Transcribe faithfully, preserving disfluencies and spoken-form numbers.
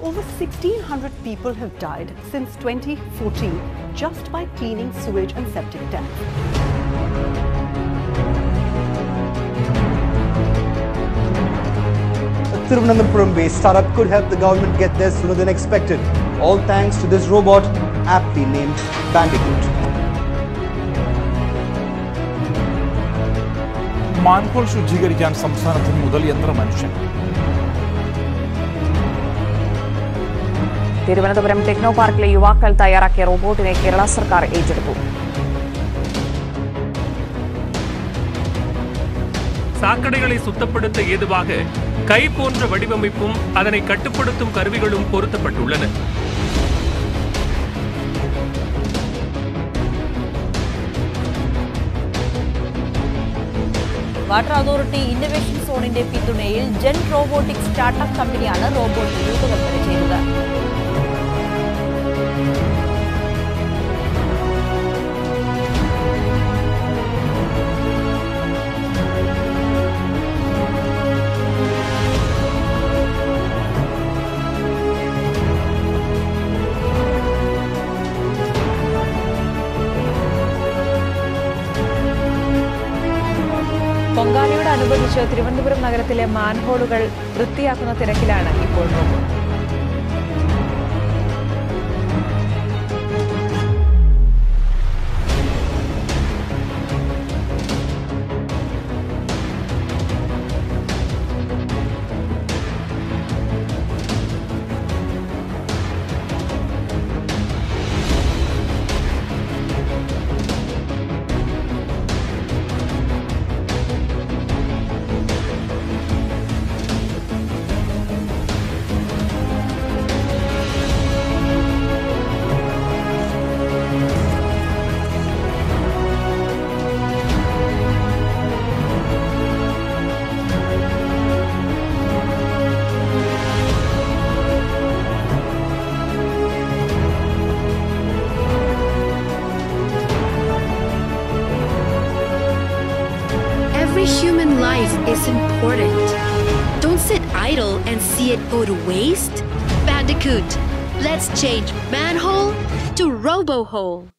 Over sixteen hundred people have died since twenty fourteen just by cleaning sewage and septic tanks. A Thiruvananthapuram-based startup could help the government get there sooner than expected. All thanks to this robot, aptly named Bandicoot. Mankol Shujjigarikyan Samsanathil Mudal Yantra Manushan. Thiruvananthapuram Techno Park le Yuvakal Tayarakiya Robotine Kerala Sarkar Ejeduthu. சாக்கடைகளை சுத்தப்படுத்த ஏதுவாக கை போன்ற வடிவமைப்பும் அதனை கட்டுப்படுத்தும் கருவிகளும் பொருத்தப்பட்டுள்ளன. Water authority innovation സോണിന്റെ പിന്തുണയിൽ ജെൻറോബോട്ടിക്സ് startup കമ്പനിയാണ് റോബോട്ട് രൂപകൽപ്പന ചെയ്തത്. പൊങ്കാലയോട് അനുബന്ധിച്ച് തിരുവനന്തപുരം നഗരത്തിലെ മാൻഹോളുകൾ വൃത്തിയാക്കുന്ന തിരക്കിലാണ് ഇപ്പോൾ robot. Every human life is important. Don't sit idle and see it go to waste. Bandicoot, let's change manhole to robohole.